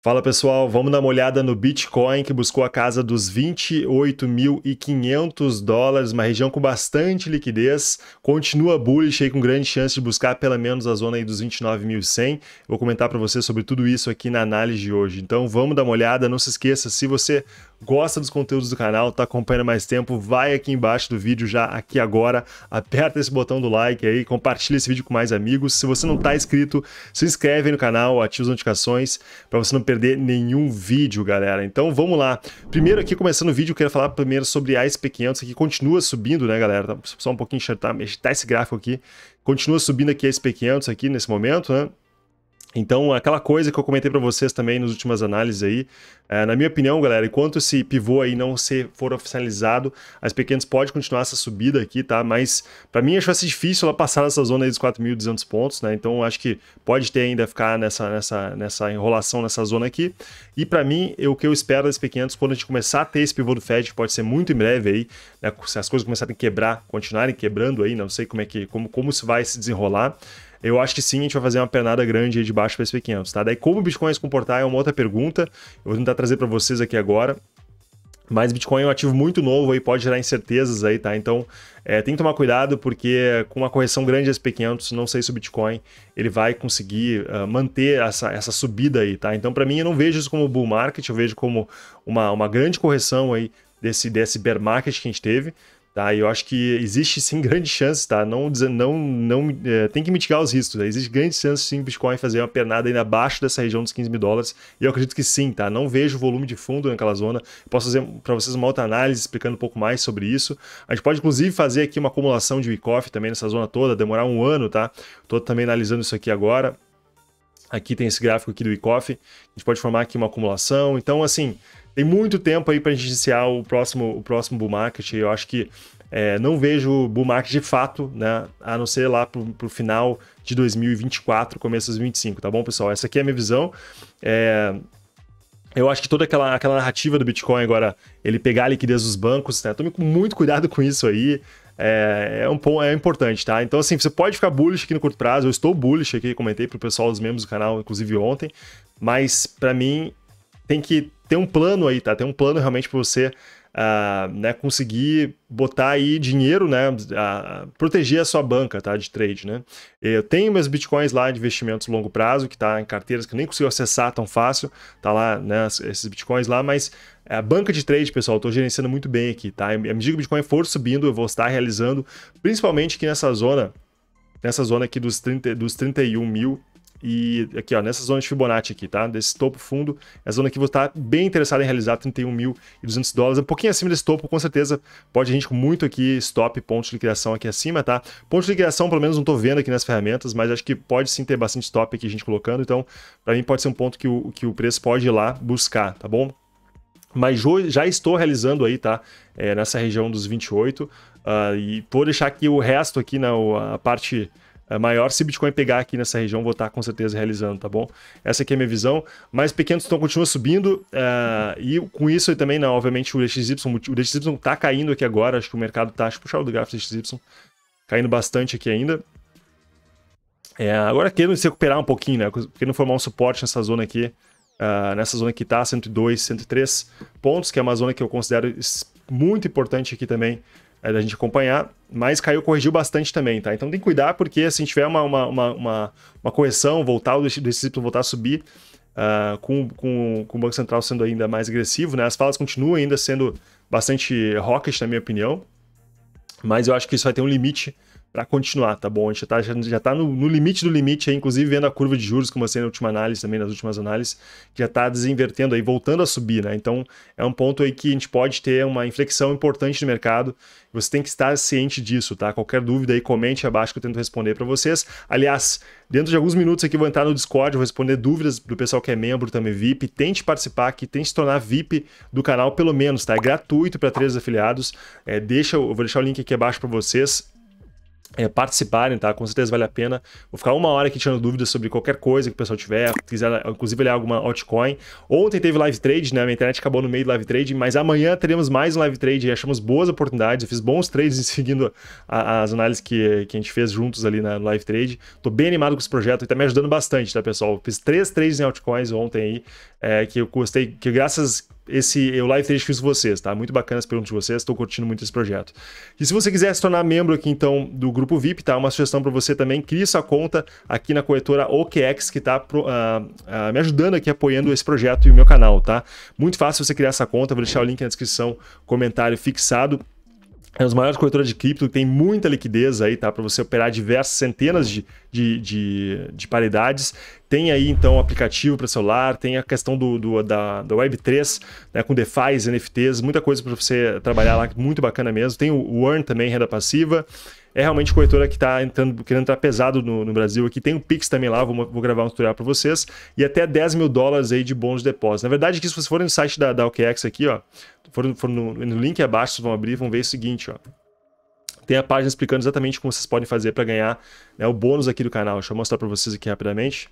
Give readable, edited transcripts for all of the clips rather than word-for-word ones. Fala pessoal, vamos dar uma olhada no Bitcoin que buscou a casa dos 28.500 dólares, uma região com bastante liquidez, continua bullish aí com grande chance de buscar pelo menos a zona aí dos 29.100. Vou comentar para você sobre tudo isso aqui na análise de hoje, então vamos dar uma olhada. Não se esqueça, se você gosta dos conteúdos do canal, tá acompanhando mais tempo, vai aqui embaixo do vídeo já aqui agora, aperta esse botão do like aí, compartilha esse vídeo com mais amigos. Se você não tá inscrito, se inscreve aí no canal, ativa as notificações para você não perder nenhum vídeo, galera. Então vamos lá. Primeiro aqui, começando o vídeo, eu quero falar primeiro sobre a SP500, que continua subindo, né, galera? Só um pouquinho enxertar esse gráfico aqui. Continua subindo aqui a SP500 aqui nesse momento, né? Então, aquela coisa que eu comentei para vocês também nas últimas análises aí, na minha opinião, galera, enquanto esse pivô aí não for oficializado, as SP500 pode continuar essa subida aqui, tá? Mas para mim acho difícil ela passar nessa zona aí dos 4.200 pontos, né? Então, acho que pode ter ainda ficar nessa enrolação nessa zona aqui. E para mim, o que eu espero das SP500, quando a gente começar a ter esse pivô do Fed, que pode ser muito em breve aí, né? Se as coisas começarem a quebrar, continuarem quebrando aí, não sei como isso vai se desenrolar. Eu acho que sim, a gente vai fazer uma pernada grande aí de baixo para esse SP500, tá? Daí como o Bitcoin se comportar é uma outra pergunta, eu vou tentar trazer para vocês aqui agora. Mas Bitcoin é um ativo muito novo aí, pode gerar incertezas aí, tá? Então, tem que tomar cuidado, porque com uma correção grande da SP500, não sei se o Bitcoin ele vai conseguir manter essa subida aí, tá? Então, para mim, eu não vejo isso como bull market, eu vejo como uma grande correção aí desse bear market que a gente teve. Tá, eu acho que existe sim grande chance, tá? Tem que mitigar os riscos, tá? Existe grande chance sim o Bitcoin fazer uma pernada ainda abaixo dessa região dos 15 mil dólares, e eu acredito que sim, tá? Não vejo volume de fundo naquela zona. Posso fazer para vocês uma outra análise explicando um pouco mais sobre isso. A gente pode inclusive fazer aqui uma acumulação de Wyckoff também nessa zona toda, demorar um ano, tá? Estou também analisando isso aqui agora. Aqui tem esse gráfico aqui do Wyckoff, a gente pode formar aqui uma acumulação, então assim... Tem muito tempo aí para a gente iniciar o próximo bull market. Eu acho que não vejo bull market de fato, né? A não ser lá para o final de 2024, começo de 2025, tá bom, pessoal? Essa aqui é a minha visão. Eu acho que toda aquela narrativa do Bitcoin agora, ele pegar a liquidez dos bancos, né? Tome muito cuidado com isso aí. É importante, tá? Então, assim, você pode ficar bullish aqui no curto prazo. Eu estou bullish aqui, comentei para o pessoal dos membros do canal, inclusive ontem. Mas, para mim, tem que... Tem um plano aí, tá? Tem um plano realmente para você né, conseguir botar aí dinheiro, né? Proteger a sua banca, tá? De trade, né? Eu tenho meus bitcoins lá de investimentos longo prazo, que tá em carteiras que eu nem consigo acessar tão fácil, tá lá, né? Esses bitcoins lá, mas a banca de trade, pessoal, eu tô gerenciando muito bem aqui, tá? À medida que o Bitcoin for subindo, eu vou estar realizando, principalmente aqui nessa zona aqui dos 31 mil. E aqui, ó, nessa zona de Fibonacci aqui, tá? Desse topo fundo, essa zona aqui vou estar bem interessado em realizar 31.200 dólares, um pouquinho acima desse topo, com certeza pode a gente com muito aqui, stop, ponto de liquidação aqui acima, tá? Ponto de liquidação, pelo menos não tô vendo aqui nas ferramentas, mas acho que pode sim ter bastante stop aqui a gente colocando, então para mim pode ser um ponto que o preço pode ir lá buscar, tá bom? Mas já estou realizando aí, tá? Nessa região dos 28, e vou deixar aqui o resto aqui, né, a parte... maior, se Bitcoin pegar aqui nessa região, vou estar com certeza realizando, tá bom? Essa aqui é a minha visão, mas pequenos então continua subindo, e com isso aí também, não, obviamente o DXY tá caindo aqui agora, acho que o mercado tá, deixa eu puxar o do gráfico do DXY, caindo bastante aqui ainda. Agora querendo se recuperar um pouquinho, né, querendo formar um suporte nessa zona aqui, nessa zona que tá, 102, 103 pontos, que é uma zona que eu considero muito importante aqui também, da gente acompanhar, mas corrigiu bastante também, tá? Então tem que cuidar, porque se a gente tiver uma correção, voltar o DXY voltar a subir, com o Banco Central sendo ainda mais agressivo, né? As falas continuam ainda sendo bastante hawkish, na minha opinião, mas eu acho que isso vai ter um limite para continuar, tá bom? A gente já tá no limite do limite, aí, inclusive vendo a curva de juros que eu mostrei na última análise, também nas últimas análises, que já tá desinvertendo aí, voltando a subir, né? Então é um ponto aí que a gente pode ter uma inflexão importante no mercado, você tem que estar ciente disso, tá? Qualquer dúvida aí, comente abaixo que eu tento responder para vocês. Aliás, dentro de alguns minutos aqui eu vou entrar no Discord, vou responder dúvidas do pessoal que é membro, também VIP, tente participar aqui, tente se tornar VIP do canal pelo menos, tá? É gratuito para 3 afiliados, eu vou deixar o link aqui abaixo para vocês. participarem, tá? Com certeza vale a pena. Vou ficar uma hora aqui tirando dúvidas sobre qualquer coisa que o pessoal tiver, quiser inclusive olhar alguma altcoin. Ontem teve live trade, né? Minha internet acabou no meio do live trade, mas amanhã teremos mais um live trade e achamos boas oportunidades. Eu fiz bons trades seguindo as análises que a gente fez juntos ali no live trade. Tô bem animado com esse projeto e tá me ajudando bastante, tá, pessoal? Eu fiz 3 trades em altcoins ontem aí, que eu gostei, que graças... o live trade que fiz com vocês, tá? Muito bacana as perguntas de vocês, estou curtindo muito esse projeto. E se você quiser se tornar membro aqui, então, do Grupo VIP, tá? Uma sugestão para você também, crie sua conta aqui na corretora OKX, que tá me ajudando aqui, apoiando esse projeto e o meu canal, tá? Muito fácil você criar essa conta, vou deixar o link na descrição, comentário fixado. É uma das maiores corretoras de cripto, tem muita liquidez aí, tá? Para você operar diversas centenas de paridades. Tem aí, então, o aplicativo para celular, tem a questão da Web3, né, com DeFi, NFTs, muita coisa para você trabalhar lá, muito bacana mesmo. Tem o Earn também, renda passiva. É realmente corretora que está querendo entrar pesado no Brasil aqui. Tem o Pix também lá, vou gravar um tutorial para vocês. E até US$10 mil aí de bônus de depósito. Na verdade, aqui, se você for no site da OKX aqui, ó, for no link abaixo, vocês vão abrir e vão ver o seguinte, ó. Tem a página explicando exatamente como vocês podem fazer para ganhar, né, o bônus aqui do canal. Deixa eu mostrar para vocês aqui rapidamente.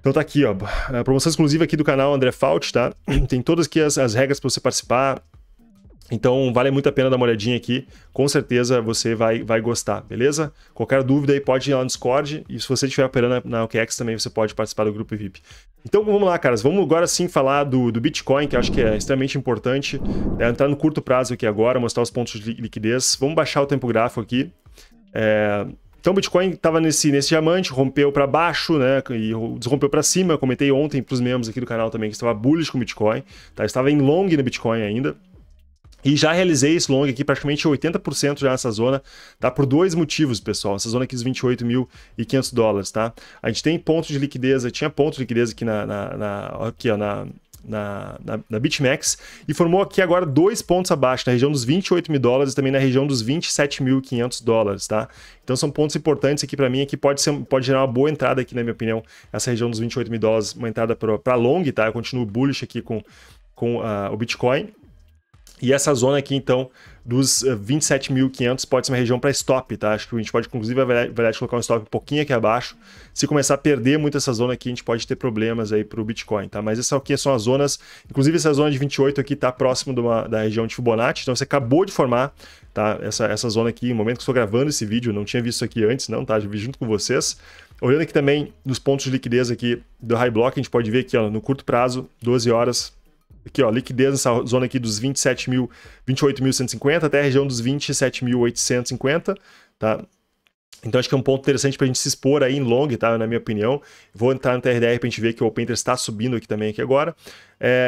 Então tá aqui, ó, a promoção exclusiva aqui do canal André Fauth, tá? Tem todas aqui as regras para você participar. Então vale muito a pena dar uma olhadinha aqui, com certeza você vai gostar, beleza? Qualquer dúvida aí pode ir lá no Discord, e se você estiver operando na OKX também você pode participar do grupo VIP. Então vamos lá, caras, vamos agora sim falar do Bitcoin, que eu acho que é extremamente importante, né? Entrar no curto prazo aqui agora, mostrar os pontos de liquidez, vamos baixar o tempo gráfico aqui. Então o Bitcoin estava nesse diamante, rompeu para baixo, né, e desrompeu para cima. Eu comentei ontem para os membros aqui do canal também que estava bullish com o Bitcoin, tá? Estava em long no Bitcoin ainda. E já realizei esse long aqui, praticamente 80% já nessa zona, tá? Por 2 motivos, pessoal. Essa zona aqui dos US$28.500, tá? A gente tem ponto de liquidez, tinha ponto de liquidez aqui aqui, ó, na BitMEX, e formou aqui agora 2 pontos abaixo, na região dos US$28.000 e também na região dos US$27.500, tá? Então são pontos importantes aqui para mim, que pode gerar uma boa entrada aqui, na minha opinião, essa região dos US$28.000, uma entrada para long, tá? Eu continuo bullish aqui com o Bitcoin. E essa zona aqui, então, dos 27.500 pode ser uma região para stop, tá? Acho que a gente pode, inclusive, colocar um stop um pouquinho aqui abaixo. Se começar a perder muito essa zona aqui, a gente pode ter problemas aí para o Bitcoin, tá? Mas essa aqui são as zonas, inclusive essa zona de 28 aqui tá próximo da região de Fibonacci, então você acabou de formar, tá? Essa zona aqui, no momento que estou gravando esse vídeo, não tinha visto isso aqui antes, não, tá? Já vi junto com vocês. Olhando aqui também nos pontos de liquidez aqui do High Block, a gente pode ver aqui, ó, no curto prazo, 12 horas, aqui, ó, liquidez nessa zona aqui dos 28.150 até a região dos 27.850, tá? Então acho que é um ponto interessante pra gente se expor aí em long, tá? Na minha opinião. Vou entrar no TRDR pra gente ver que o Open Interest está subindo aqui também aqui agora.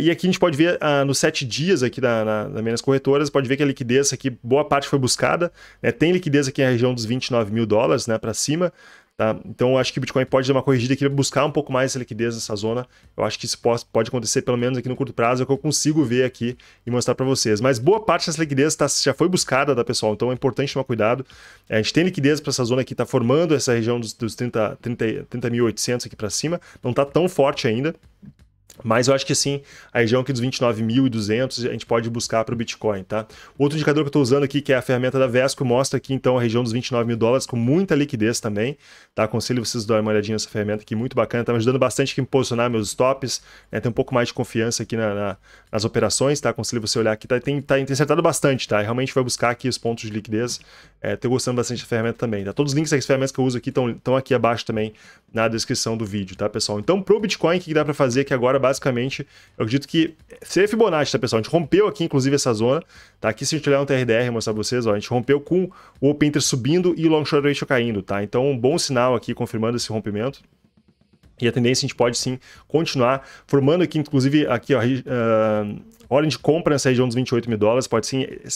E aqui a gente pode ver nos 7 dias aqui nas minhas corretoras, pode ver que a liquidez aqui, boa parte foi buscada, né? Tem liquidez aqui na região dos US$29.000, né, pra cima. Tá? Então, acho que o Bitcoin pode dar uma corrigida aqui, buscar um pouco mais essa liquidez nessa zona. Eu acho que isso pode acontecer, pelo menos aqui no curto prazo, é o que eu consigo ver aqui e mostrar para vocês. Mas boa parte dessa liquidez já foi buscada, tá, pessoal? Então, é importante tomar cuidado. A gente tem liquidez para essa zona aqui, tá formando essa região dos 30.800 aqui para cima. Não tá tão forte ainda. Mas eu acho que sim, a região aqui dos 29.200 a gente pode buscar para o Bitcoin, tá? Outro indicador que eu estou usando aqui, que é a ferramenta da Vesco, mostra aqui então a região dos US$29.000 com muita liquidez também, tá? Aconselho vocês a darem uma olhadinha nessa ferramenta aqui, muito bacana, tá me ajudando bastante aqui em posicionar meus stops, né? Tem um pouco mais de confiança aqui nas operações, tá? Aconselho você olhar aqui, tá? Tem acertado bastante, tá? E realmente vai buscar aqui os pontos de liquidez, tô gostando bastante da ferramenta também, tá? Todos os links das ferramentas que eu uso aqui estão aqui abaixo também na descrição do vídeo, tá, pessoal? Então, pro Bitcoin, o que dá para fazer aqui agora? Basicamente, eu acredito que seria Fibonacci, tá, pessoal? A gente rompeu aqui, inclusive, essa zona, tá? Aqui, se a gente olhar um TRDR e mostrar pra vocês, ó, a gente rompeu com o Open Interest subindo e o Long Short Ratio caindo, tá? Então, um bom sinal aqui, confirmando esse rompimento. E a tendência, a gente pode, sim, continuar formando aqui, inclusive, aqui, ó, ordem de compra nessa região dos US$28.000,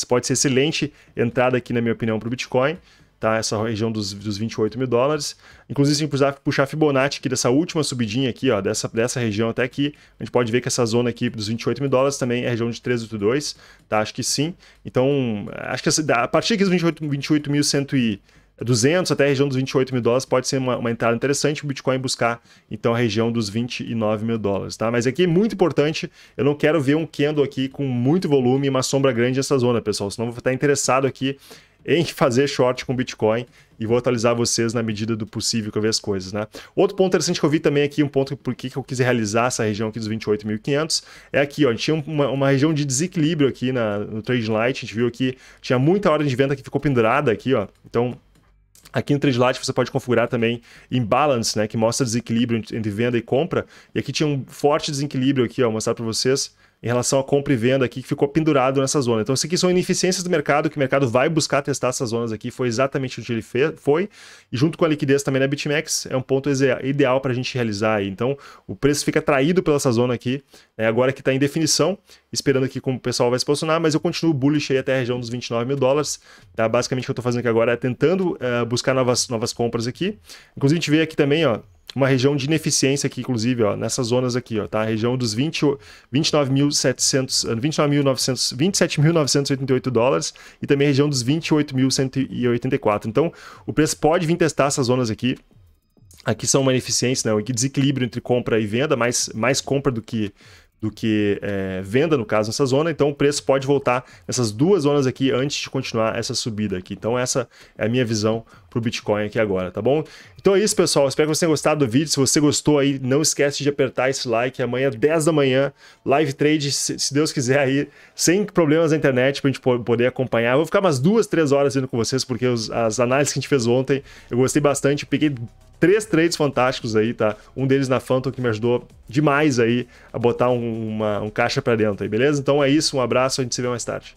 pode ser excelente entrada aqui, na minha opinião, pro Bitcoin, tá? Essa região dos US$28.000. Inclusive, se a gente puxar Fibonacci aqui dessa última subidinha aqui, ó, dessa região até aqui, a gente pode ver que essa zona aqui dos US$28.000 também é a região de 382, tá? Acho que sim. Então, acho que a partir aqui dos 28.200 até a região dos US$28.000 pode ser uma entrada interessante, o Bitcoin buscar então a região dos US$29.000, tá? Mas aqui é muito importante, eu não quero ver um candle aqui com muito volume e uma sombra grande nessa zona, pessoal, senão eu vou estar interessado aqui em fazer short com Bitcoin e vou atualizar vocês na medida do possível que eu ver as coisas, né? Outro ponto interessante que eu vi também aqui, um ponto por que eu quis realizar essa região aqui dos 28.500, é aqui, ó, a gente tinha uma região de desequilíbrio aqui no Trade Light, a gente viu aqui, tinha muita ordem de venda que ficou pendurada aqui, ó, então... Aqui no Trade Light você pode configurar também imbalance, né, que mostra desequilíbrio entre venda e compra. E aqui tinha um forte desequilíbrio aqui, ó, vou mostrar para vocês, em relação à compra e venda aqui, que ficou pendurado nessa zona. Então, isso aqui são ineficiências do mercado, que o mercado vai buscar testar essas zonas aqui, foi exatamente onde ele foi. E junto com a liquidez também na BitMEX, é um ponto ideal para a gente realizar aí. Então, o preço fica atraído pela essa zona aqui, né, agora que está em definição, esperando aqui como o pessoal vai se posicionar, mas eu continuo bullish aí até a região dos 29 mil dólares. Tá? Basicamente, o que eu estou fazendo aqui agora é tentando buscar novas compras aqui. Inclusive, a gente vê aqui também, ó, uma região de ineficiência aqui, inclusive, ó, nessas zonas aqui, ó, tá? A região dos 27.988 dólares e também a região dos 28.184. Então, o preço pode vir testar essas zonas aqui. Aqui são uma ineficiência, né? Desequilíbrio entre compra e venda, mais compra do que venda, no caso, nessa zona. Então, o preço pode voltar nessas duas zonas aqui antes de continuar essa subida aqui. Então, essa é a minha visão para o Bitcoin aqui agora, tá bom? Então é isso, pessoal. Espero que vocês tenham gostado do vídeo. Se você gostou aí, não esquece de apertar esse like. Amanhã, 10 da manhã, live trade, se Deus quiser aí, sem problemas na internet, para a gente poder acompanhar. Eu vou ficar umas 2, 3 horas indo com vocês, porque as análises que a gente fez ontem, eu gostei bastante, eu peguei 3 trades fantásticos aí, tá? Um deles na Phantom, que me ajudou demais aí a botar um caixa pra dentro aí, beleza? Então é isso, um abraço, a gente se vê mais tarde.